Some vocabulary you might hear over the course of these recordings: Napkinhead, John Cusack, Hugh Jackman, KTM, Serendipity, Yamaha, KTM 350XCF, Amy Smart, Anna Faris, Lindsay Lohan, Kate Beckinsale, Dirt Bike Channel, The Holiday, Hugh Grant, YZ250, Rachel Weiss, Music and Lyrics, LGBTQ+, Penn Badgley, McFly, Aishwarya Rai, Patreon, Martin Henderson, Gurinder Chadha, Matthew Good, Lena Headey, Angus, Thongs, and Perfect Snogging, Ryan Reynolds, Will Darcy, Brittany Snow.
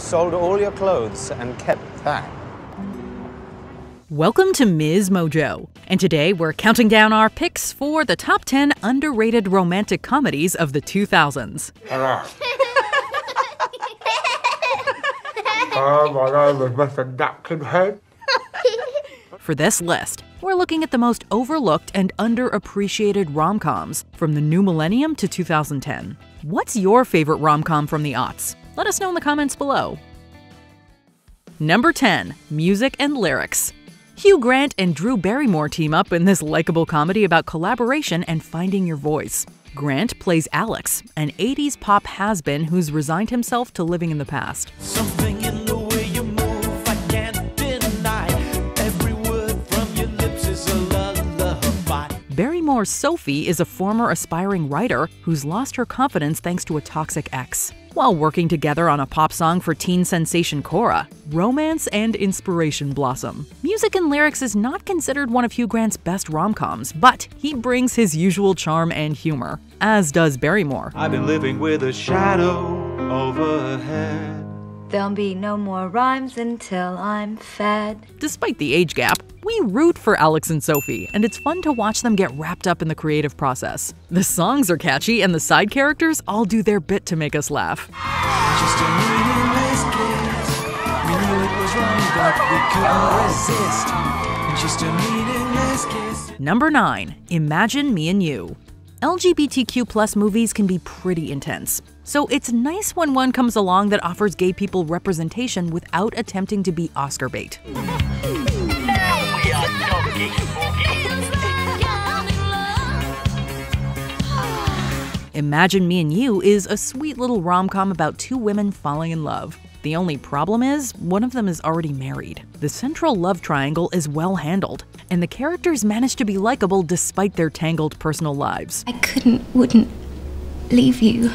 sold all your clothes and kept that. Welcome to Ms. Mojo, and today we're counting down our picks for the top 10 underrated romantic comedies of the 2000s. Oh, my name is Mr. Napkinhead. For this list, we're looking at the most overlooked and underappreciated rom-coms from the new millennium to 2010. What's your favorite rom-com from the aughts? Let us know in the comments below. Number 10, Music and Lyrics. Hugh Grant and Drew Barrymore team up in this likable comedy about collaboration and finding your voice. Grant plays Alex, an 80s pop has-been who's resigned himself to living in the past. Something in the way you move, I can't deny. Every word from your lips is a lullaby. Barrymore's Sophie is a former aspiring writer who's lost her confidence thanks to a toxic ex. While working together on a pop song for teen sensation Korra, romance and inspiration blossom. Music and Lyrics is not considered one of Hugh Grant's best rom-coms, but he brings his usual charm and humor, as does Barrymore. I've been living with a shadow overhead. There'll be no more rhymes until I'm fed. Despite the age gap, we root for Alex and Sophie, and it's fun to watch them get wrapped up in the creative process. The songs are catchy, and the side characters all do their bit to make us laugh. Just a meaningless kiss. We knew it was wrong, but we couldn't resist. Just a meaningless kiss. Number 9, Imagine Me and You. LGBTQ+ movies can be pretty intense, so it's nice when one comes along that offers gay people representation without attempting to be Oscar bait. Imagine Me and You is a sweet little rom-com about two women falling in love. The only problem is, one of them is already married. The central love triangle is well handled, and the characters manage to be likable despite their tangled personal lives. I wouldn't leave you.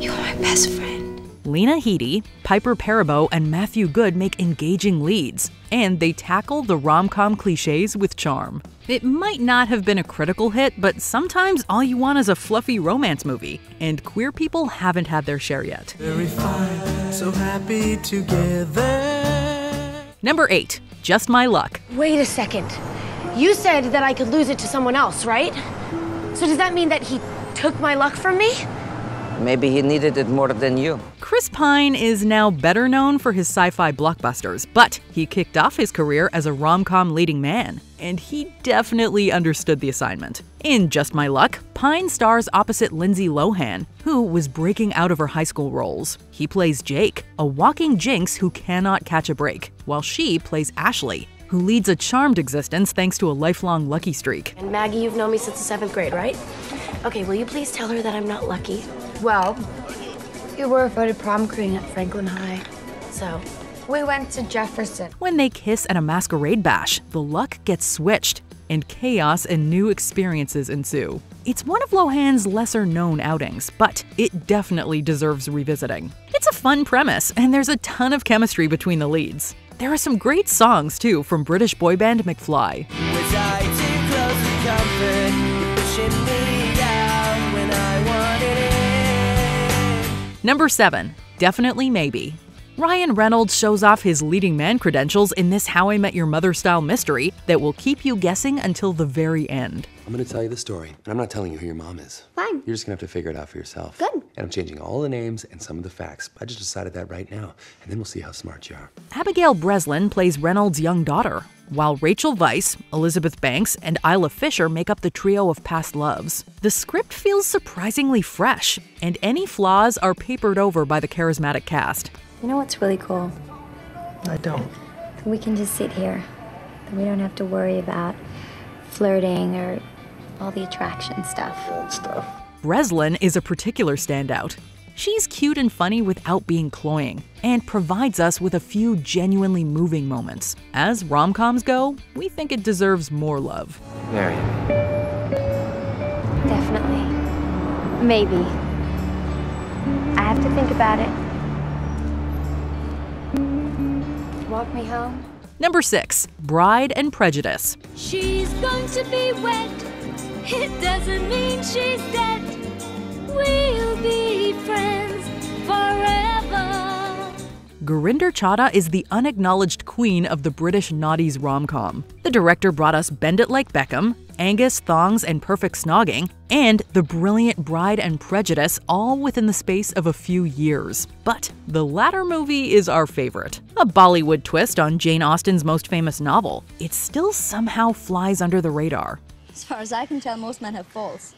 You're my best friend. Lena Headey, Piper Parabo, and Matthew Good make engaging leads, and they tackle the rom-com cliches with charm. It might not have been a critical hit, but sometimes all you want is a fluffy romance movie, and queer people haven't had their share yet. Very fine, so happy together. Number 8, Just My Luck. Wait a second. You said that I could lose it to someone else, right? So does that mean that he took my luck from me? Maybe he needed it more than you. Chris Pine is now better known for his sci-fi blockbusters, but he kicked off his career as a rom-com leading man, and he definitely understood the assignment. In Just My Luck, Pine stars opposite Lindsay Lohan, who was breaking out of her high school roles. He plays Jake, a walking jinx who cannot catch a break, while she plays Ashley, who leads a charmed existence thanks to a lifelong lucky streak. And Maggie, you've known me since the 7th grade, right? Okay, will you please tell her that I'm not lucky? Well, you were voted prom queen at Franklin High, so we went to Jefferson. When they kiss at a masquerade bash, the luck gets switched, and chaos and new experiences ensue. It's one of Lohan's lesser-known outings, but it definitely deserves revisiting. It's a fun premise, and there's a ton of chemistry between the leads. There are some great songs, too, from British boy band McFly. Number 7, Definitely Maybe. Ryan Reynolds shows off his leading man credentials in this How I Met Your Mother-style mystery that will keep you guessing until the very end. I'm gonna tell you the story, and I'm not telling you who your mom is. Fine. You're just gonna have to figure it out for yourself. Good. And I'm changing all the names and some of the facts. I just decided that right now, and then we'll see how smart you are. Abigail Breslin plays Reynolds' young daughter, while Rachel Weiss, Elizabeth Banks, and Isla Fisher make up the trio of past loves. The script feels surprisingly fresh, and any flaws are papered over by the charismatic cast. You know what's really cool? I don't. We can just sit here. We don't have to worry about flirting or all the attraction stuff. That stuff. Breslin is a particular standout. She's cute and funny without being cloying, and provides us with a few genuinely moving moments. As rom-coms go, we think it deserves more love. Mary. Definitely. Maybe. I have to think about it. Walk me home. Number 6, Bride and Prejudice. She's going to be wet. It doesn't mean she's dead. We'll be friends Gurinder Chadha is the unacknowledged queen of the British naughties rom-com. The director brought us Bend It Like Beckham, Angus, Thongs, and Perfect Snogging, and the brilliant Bride and Prejudice, all within the space of a few years. But the latter movie is our favorite. A Bollywood twist on Jane Austen's most famous novel, it still somehow flies under the radar. As far as I can tell, most men have faults.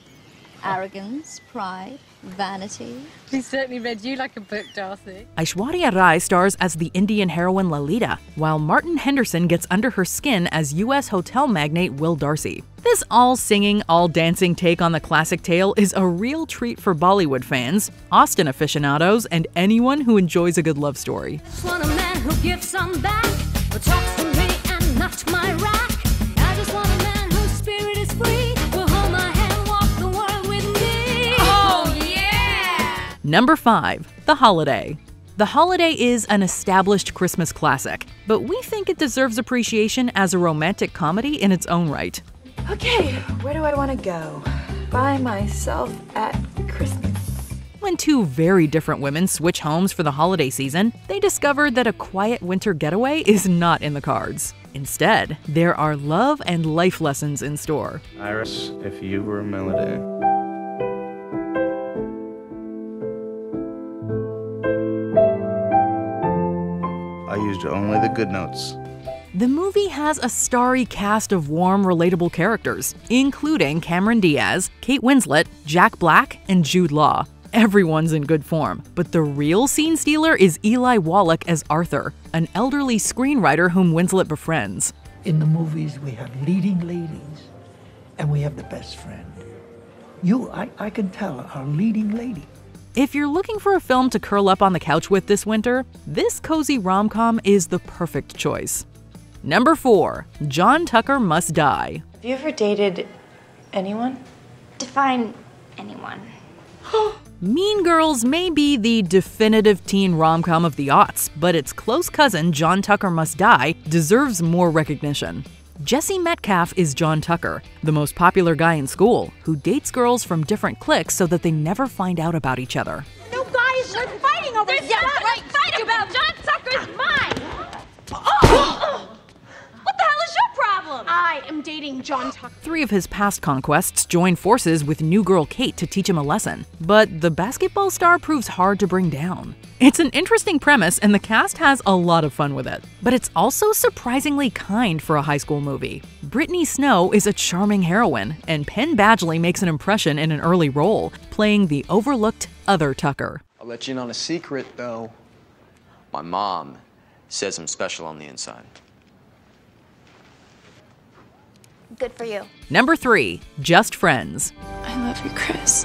Arrogance, pride, vanity. He certainly read you like a book, Darcy. Aishwarya Rai stars as the Indian heroine Lalita, while Martin Henderson gets under her skin as US hotel magnate Will Darcy. This all-singing, all-dancing take on the classic tale is a real treat for Bollywood fans, Austen aficionados, and anyone who enjoys a good love story. I just want a man who gives some back, who talks to me and not my rack. I just want a man whose spirit is free. Number 5. The Holiday. The Holiday is an established Christmas classic, but we think it deserves appreciation as a romantic comedy in its own right. Okay, where do I want to go? By myself at Christmas. When two very different women switch homes for the holiday season, they discover that a quiet winter getaway is not in the cards. Instead, there are love and life lessons in store. Iris, if you were a melody. I used only the good notes. The movie has a starry cast of warm, relatable characters, including Cameron Diaz, Kate Winslet, Jack Black, and Jude Law. Everyone's in good form, but the real scene stealer is Eli Wallach as Arthur, an elderly screenwriter whom Winslet befriends. In the movies, we have leading ladies, and we have the best friend. You, I can tell, are leading lady. If you're looking for a film to curl up on the couch with this winter, this cozy rom-com is the perfect choice. Number 4. John Tucker Must Die. Have you ever dated anyone? Define anyone. Mean Girls may be the definitive teen rom-com of the aughts, but its close cousin John Tucker Must Die deserves more recognition. Jesse Metcalfe is John Tucker, the most popular guy in school, who dates girls from different cliques so that they never find out about each other. No guys are fighting over this. Yeah, right. Fight about John Tucker's mine. Oh! What the hell is your problem? I am dating John Tucker. Three of his past conquests join forces with new girl Kate to teach him a lesson, but the basketball star proves hard to bring down. It's an interesting premise, and the cast has a lot of fun with it. But it's also surprisingly kind for a high school movie. Brittany Snow is a charming heroine, and Penn Badgley makes an impression in an early role, playing the overlooked other Tucker. I'll let you in on a secret, though. My mom says I'm special on the inside. Good for you. Number 3. Just Friends. I love you, Chris.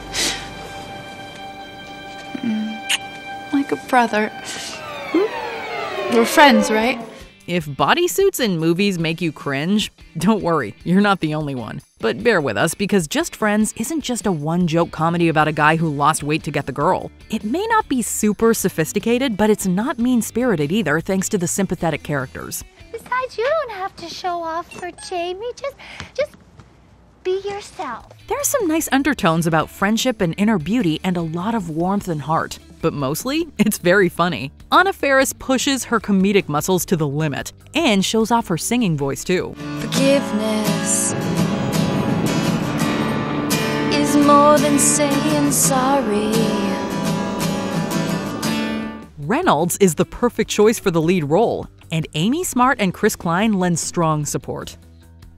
Like a brother. We're friends, right? If bodysuits in movies make you cringe, don't worry, you're not the only one. But bear with us, because Just Friends isn't just a one-joke comedy about a guy who lost weight to get the girl. It may not be super sophisticated, but it's not mean-spirited either, thanks to the sympathetic characters. Besides, you don't have to show off for Jamie, just be yourself. There are some nice undertones about friendship and inner beauty and a lot of warmth and heart. But mostly, it's very funny. Anna Faris pushes her comedic muscles to the limit and shows off her singing voice too. Forgiveness is more than saying sorry. Reynolds is the perfect choice for the lead role, and Amy Smart and Chris Pine lend strong support.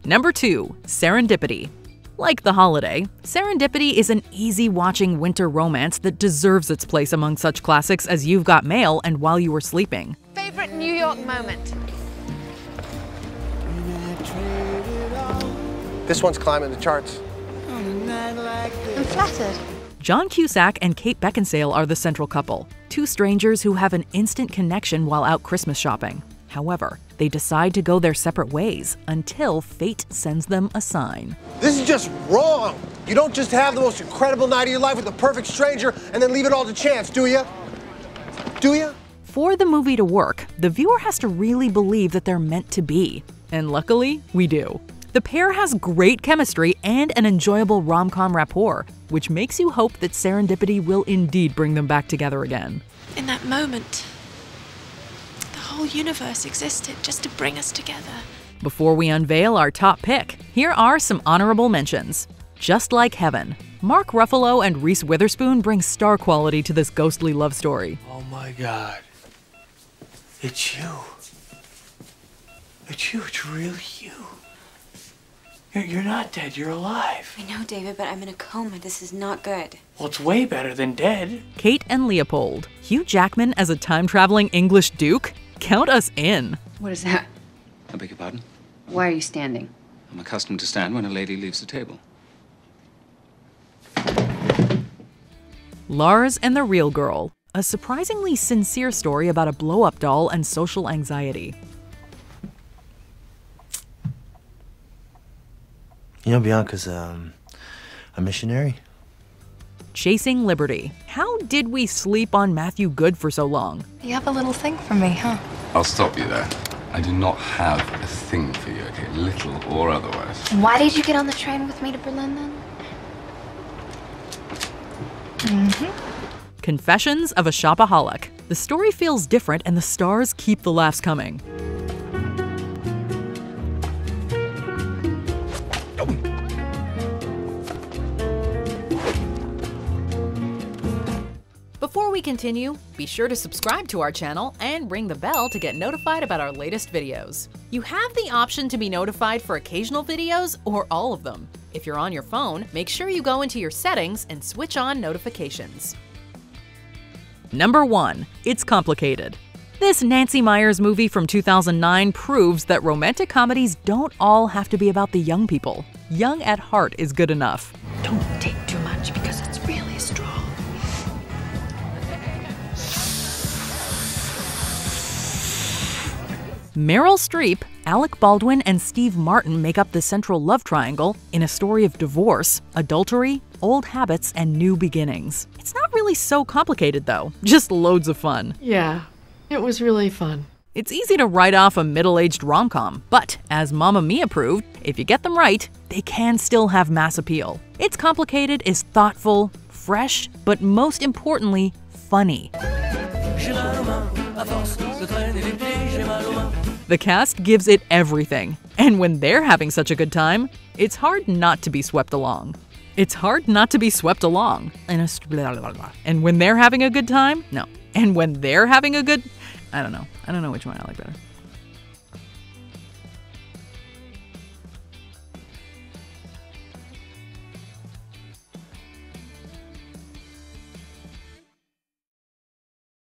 Number 2. Serendipity. Like The Holiday, Serendipity is an easy-watching winter romance that deserves its place among such classics as You've Got Mail and While You Were Sleeping. Favorite New York moment? This one's climbing the charts. I'm flattered. John Cusack and Kate Beckinsale are the central couple, two strangers who have an instant connection while out Christmas shopping. However, they decide to go their separate ways until fate sends them a sign. This is just wrong. You don't just have the most incredible night of your life with a perfect stranger and then leave it all to chance, do you? Do you? For the movie to work, the viewer has to really believe that they're meant to be. And luckily, we do. The pair has great chemistry and an enjoyable rom-com rapport, which makes you hope that serendipity will indeed bring them back together again. In that moment, whole universe existed just to bring us together. Before we unveil our top pick, here are some honorable mentions. Just Like Heaven. Mark Ruffalo and Reese Witherspoon bring star quality to this ghostly love story. Oh my God. It's you. It's you. It's really you. You're not dead. You're alive. I know, David, but I'm in a coma. This is not good. Well, it's way better than dead. Kate and Leopold. Hugh Jackman as a time-traveling English duke? Count us in. What is that? I beg your pardon? Why are you standing? I'm accustomed to stand when a lady leaves the table. Lars and the Real Girl, a surprisingly sincere story about a blow-up doll and social anxiety. You know, Bianca's a missionary. Chasing Liberty. How did we sleep on Matthew Good for so long? You have a little thing for me, huh? I'll stop you there. I do not have a thing for you, okay? Little or otherwise. Why did you get on the train with me to Berlin, then? Confessions of a Shopaholic. The story feels different and the stars keep the laughs coming. Before we continue, be sure to subscribe to our channel and ring the bell to get notified about our latest videos. You have the option to be notified for occasional videos or all of them. If you're on your phone, make sure you go into your settings and switch on notifications. Number 1. It's Complicated. This Nancy Meyers movie from 2009 proves that romantic comedies don't all have to be about the young people. Young at heart is good enough. Don't take too much because it's really strong. Meryl Streep, Alec Baldwin, and Steve Martin make up the central love triangle in a story of divorce, adultery, old habits, and new beginnings. It's not really so complicated, though. Just loads of fun. Yeah, it was really fun. It's easy to write off a middle-aged rom-com, but as Mamma Mia proved, if you get them right, they can still have mass appeal. It's Complicated is thoughtful, fresh, but most importantly, funny. The cast gives it everything, and when they're having such a good time, it's hard not to be swept along. It's hard not to be swept along. And when they're having a good time? No. And when they're having a good... I don't know. I don't know which one I like better.